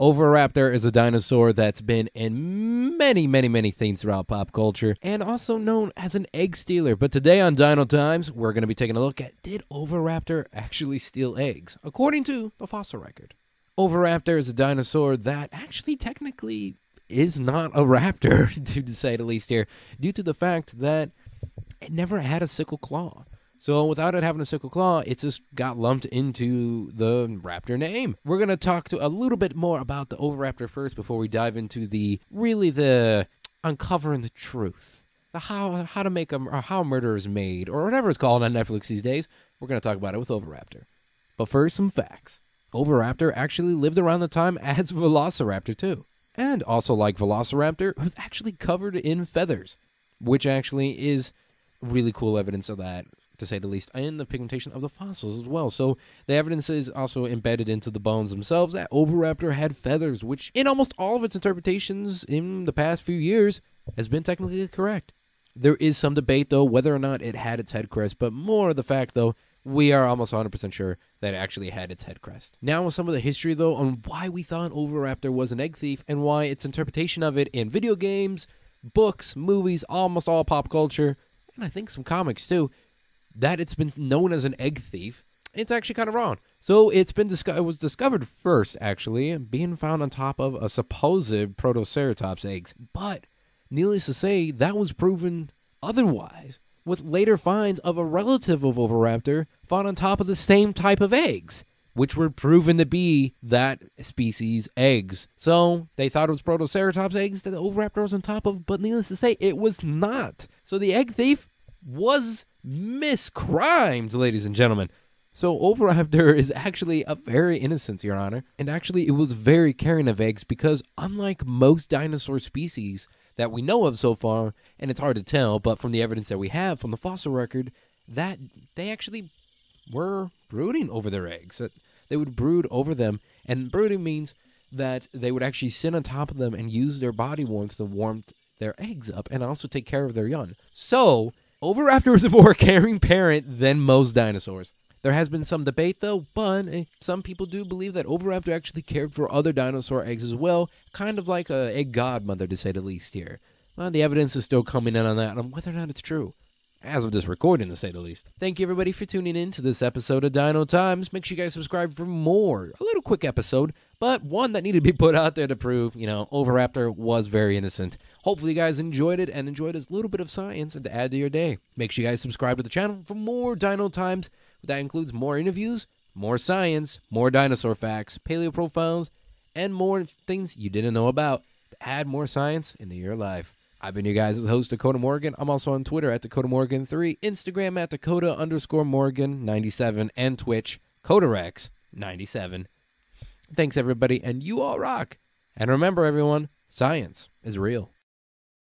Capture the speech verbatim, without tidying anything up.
Oviraptor is a dinosaur that's been in many, many, many things throughout pop culture and also known as an egg stealer. But today on Dino Times, we're going to be taking a look at, did Oviraptor actually steal eggs, according to the fossil record? Oviraptor is a dinosaur that actually technically is not a raptor, to say the least here, due to the fact that it never had a sickle claw. So without it having a sickle claw, it just got lumped into the raptor name. We're going to talk to a little bit more about the Oviraptor first before we dive into the, really the uncovering the truth, the how, how to make a, or how murder is made, or whatever it's called on Netflix these days. We're going to talk about it with Oviraptor. But first, some facts. Oviraptor actually lived around the time as Velociraptor too. And also like Velociraptor, it was actually covered in feathers, which actually is really cool evidence of that, to say the least, and the pigmentation of the fossils as well. So the evidence is also embedded into the bones themselves that Oviraptor had feathers, which in almost all of its interpretations in the past few years has been technically correct. There is some debate though whether or not it had its head crest, but more of the fact though, we are almost one hundred percent sure that it actually had its head crest. Now with some of the history though on why we thought Oviraptor was an egg thief and why its interpretation of it in video games, books, movies, almost all pop culture, and I think some comics too, that it's been known as an egg thief, it's actually kind of wrong. So it's been disco it was discovered first, actually, being found on top of a supposed Protoceratops eggs. But needless to say, that was proven otherwise, with later finds of a relative of Oviraptor found on top of the same type of eggs, which were proven to be that species' eggs. So they thought it was Protoceratops eggs that the Oviraptor was on top of, but needless to say, it was not. So the egg thief was miscrimed, ladies and gentlemen. So Oviraptor is actually a very innocent, Your Honor, and actually it was very caring of eggs, because unlike most dinosaur species that we know of so far, and it's hard to tell, but from the evidence that we have from the fossil record, that they actually were brooding over their eggs, that they would brood over them, and brooding means that they would actually sit on top of them and use their body warmth to warm their eggs up and also take care of their young. So Oviraptor is a more caring parent than most dinosaurs. There has been some debate though, but some people do believe that Oviraptor actually cared for other dinosaur eggs as well, kind of like a egg godmother, to say the least here. Well, the evidence is still coming in on that, on whether or not it's true, as of this recording, to say the least. Thank you everybody for tuning in to this episode of Dino Times. Make sure you guys subscribe for more. A little quick episode, but one that needed to be put out there to prove, you know, Oviraptor was very innocent. Hopefully you guys enjoyed it and enjoyed this little bit of science and to add to your day. Make sure you guys subscribe to the channel for more Dino Times. That includes more interviews, more science, more dinosaur facts, paleo profiles, and more things you didn't know about to add more science into your life. I've been your guys' host, Dakota Morgan. I'm also on Twitter at Dakota Morgan three, Instagram at Dakota underscore Morgan ninety-seven, and Twitch, Kotarex ninety-seven. Thanks, everybody, and you all rock. And remember, everyone, science is real.